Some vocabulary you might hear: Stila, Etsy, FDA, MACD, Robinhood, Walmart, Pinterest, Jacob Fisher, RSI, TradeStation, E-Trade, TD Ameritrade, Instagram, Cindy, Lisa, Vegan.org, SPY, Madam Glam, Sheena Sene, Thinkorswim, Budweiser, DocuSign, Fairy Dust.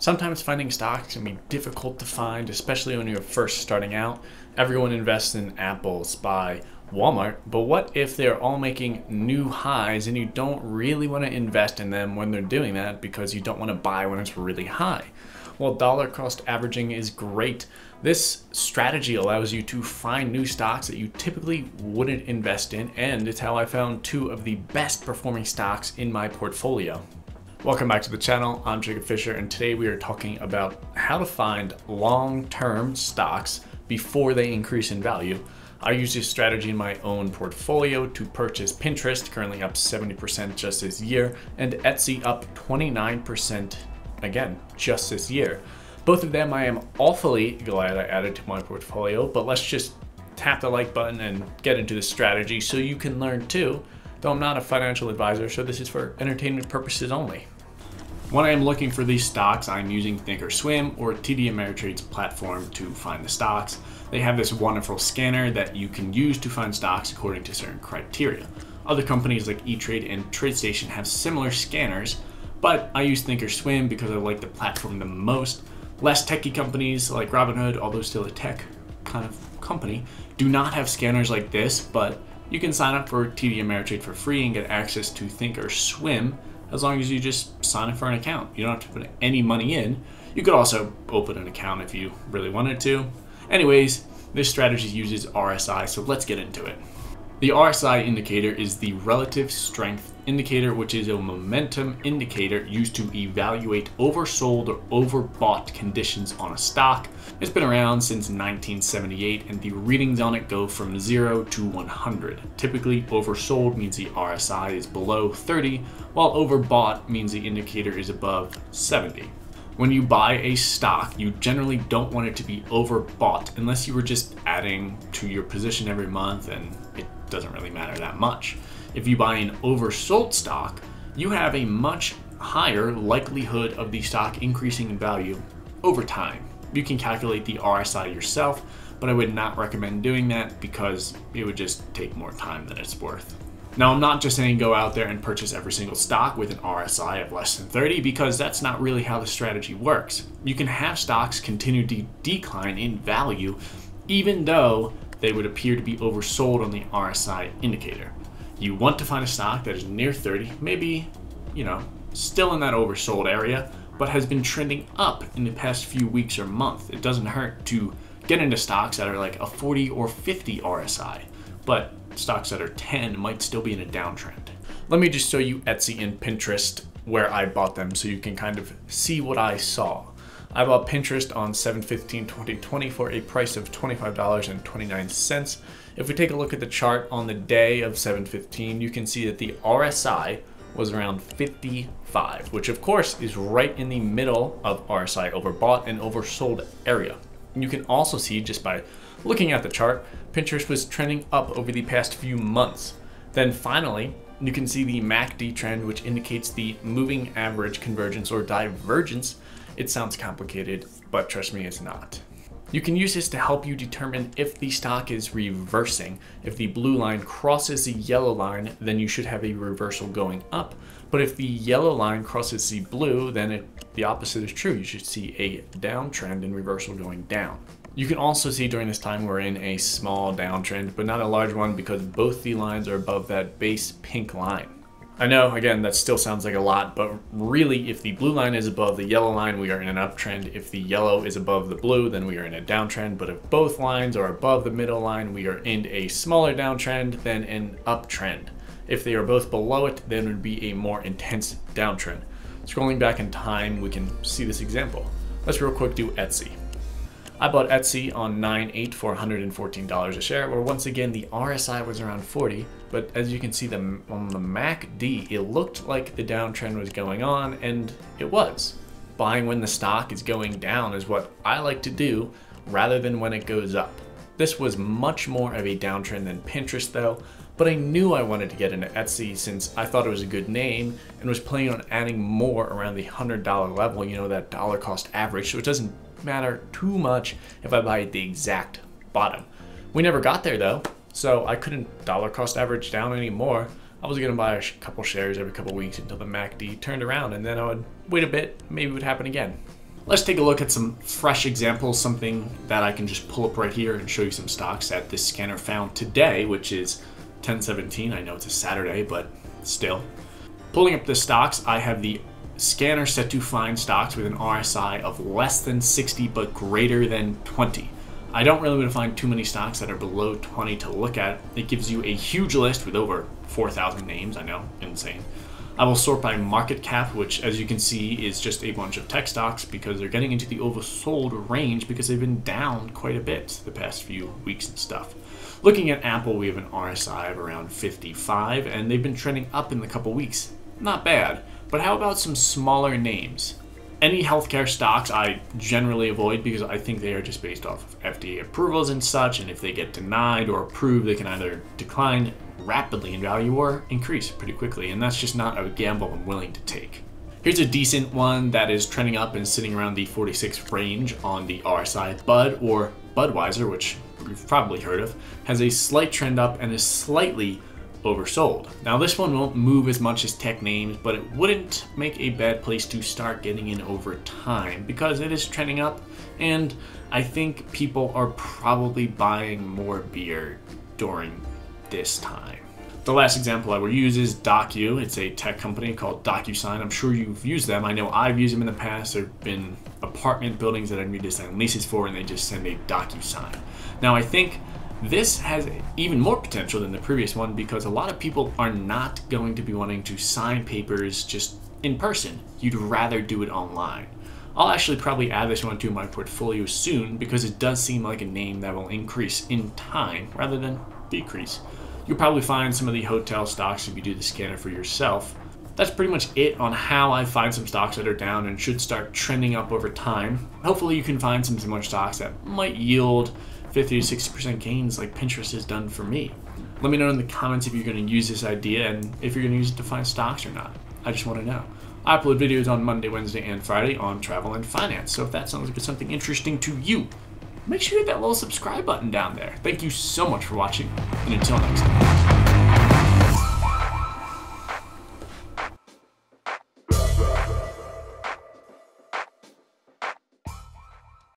Sometimes finding stocks can be difficult to find, especially when you're first starting out. Everyone invests in Apple, SPY, Walmart, but what if they're all making new highs and you don't really want to invest in them when they're doing that because you don't want to buy when it's really high? Well, dollar cost averaging is great. This strategy allows you to find new stocks that you typically wouldn't invest in, and it's how I found two of the best performing stocks in my portfolio. Welcome back to the channel. I'm Jacob Fisher, and today we are talking about how to find long-term stocks before they increase in value. I use this strategy in my own portfolio to purchase Pinterest, currently up 70% just this year, and Etsy up 29% again just this year. Both of them I am awfully glad I added to my portfolio, but let's just tap the like button and get into the strategy so you can learn too, though I'm not a financial advisor, so this is for entertainment purposes only. When I am looking for these stocks, I'm using Thinkorswim or TD Ameritrade's platform to find the stocks. They have this wonderful scanner that you can use to find stocks according to certain criteria. Other companies like E-Trade and TradeStation have similar scanners, but I use Thinkorswim because I like the platform the most. Less techy companies like Robinhood, although still a tech kind of company, do not have scanners like this, but you can sign up for TD Ameritrade for free and get access to Thinkorswim as long as you just sign up for an account. You don't have to put any money in. You could also open an account if you really wanted to. Anyways, this strategy uses RSI, so let's get into it. The RSI indicator is the relative strength indicator, which is a momentum indicator used to evaluate oversold or overbought conditions on a stock. It's been around since 1978, and the readings on it go from 0 to 100. Typically, oversold means the RSI is below 30, while overbought means the indicator is above 70. When you buy a stock, you generally don't want it to be overbought unless you were just adding to your position every month, and it doesn't really matter that much. If you buy an oversold stock, you have a much higher likelihood of the stock increasing in value over time. You can calculate the RSI yourself, but I would not recommend doing that because it would just take more time than it's worth. Now, I'm not just saying go out there and purchase every single stock with an RSI of less than 30, because that's not really how the strategy works. You can have stocks continue to decline in value even though they would appear to be oversold on the RSI indicator. You want to find a stock that is near 30, maybe, you know, still in that oversold area, but has been trending up in the past few weeks or month. It doesn't hurt to get into stocks that are like a 40 or 50 RSI, but stocks that are 10 might still be in a downtrend. Let me just show you Etsy and Pinterest where I bought them so you can kind of see what I saw. I bought Pinterest on 7/15/2020 for a price of $25.29. If we take a look at the chart on the day of 7/15, you can see that the RSI was around 55, which of course is right in the middle of RSI overbought and oversold area. You can also see, just by looking at the chart, Pinterest was trending up over the past few months. Then finally, you can see the MACD trend, which indicates the moving average convergence or divergence. It sounds complicated, but trust me, it's not. You can use this to help you determine if the stock is reversing. If the blue line crosses the yellow line, then you should have a reversal going up. But if the yellow line crosses the blue, then the opposite is true. You should see a downtrend and reversal going down. You can also see during this time we're in a small downtrend, but not a large one, because both the lines are above that base pink line. I know, again, that still sounds like a lot, but really, if the blue line is above the yellow line, we are in an uptrend. If the yellow is above the blue, then we are in a downtrend. But if both lines are above the middle line, we are in a smaller downtrend than an uptrend. If they are both below it, then it would be a more intense downtrend. Scrolling back in time, we can see this example. Let's real quick do Etsy. I bought Etsy on 9/8 for $114 a share, where once again the RSI was around 40, but as you can see on the MACD, it looked like the downtrend was going on, and it was. Buying when the stock is going down is what I like to do, rather than when it goes up. This was much more of a downtrend than Pinterest though, but I knew I wanted to get into Etsy since I thought it was a good name and was planning on adding more around the $100 level, you know, that dollar cost average, so it doesn't matter too much if I buy at the exact bottom. We never got there though, so I couldn't dollar cost average down anymore. I was gonna buy a couple shares every couple weeks until the MACD turned around, and then I would wait a bit, maybe it would happen again. Let's take a look at some fresh examples, something that I can just pull up right here and show you some stocks that this scanner found today, which is 10/17. I know it's a Saturday, but still. Pulling up the stocks, I have the scanner set to find stocks with an RSI of less than 60 but greater than 20. I don't really want to find too many stocks that are below 20 to look at. It gives you a huge list with over 4,000 names. I know, insane. I will sort by market cap, which as you can see is just a bunch of tech stocks because they're getting into the oversold range because they've been down quite a bit the past few weeks and stuff. Looking at Apple, we have an RSI of around 55 and they've been trending up in the couple weeks. Not bad, but how about some smaller names? Any healthcare stocks I generally avoid because I think they are just based off of FDA approvals and such, and if they get denied or approved, they can either decline rapidly in value or increase pretty quickly, and that's just not a gamble I'm willing to take. Here's a decent one that is trending up and sitting around the 46 range on the RSI. Bud, or Budweiser, which you've probably heard of, has a slight trend up and is slightly oversold. Now this one won't move as much as tech names, but it wouldn't make a bad place to start getting in over time because it is trending up, and I think people are probably buying more beer during this time. The last example I will use is Docu. It's a tech company called DocuSign. I'm sure you've used them. I know I've used them in the past. There have been apartment buildings that I need to sign leases for, and they just send a DocuSign. Now I think this has even more potential than the previous one because a lot of people are not going to be wanting to sign papers just in person. You'd rather do it online. I'll actually probably add this one to my portfolio soon because it does seem like a name that will increase in time rather than decrease. You'll probably find some of the hotel stocks if you do the scanner for yourself. That's pretty much it on how I find some stocks that are down and should start trending up over time. Hopefully you can find some similar stocks that might yield 50 to 60% gains like Pinterest has done for me. Let me know in the comments if you're going to use this idea and if you're going to use it to find stocks or not. I just want to know. I upload videos on Monday, Wednesday, and Friday on travel and finance. So if that sounds like something interesting to you, make sure you hit that little subscribe button down there. Thank you so much for watching, and until next time.